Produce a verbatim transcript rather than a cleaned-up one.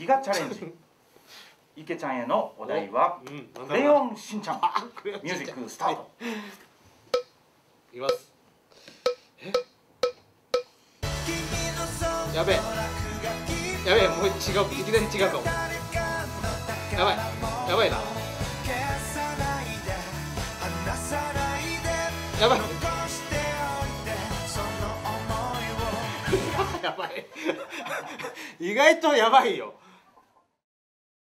ギガチャレンジ。池ちゃんへのお題はクレヨンしんちゃん。ミュージックスタート。いきます。え？やべえ。やべえ、もう違う。いきなり違うかも。やばい。やばいな。やばい。やばい。意外とやばいよ。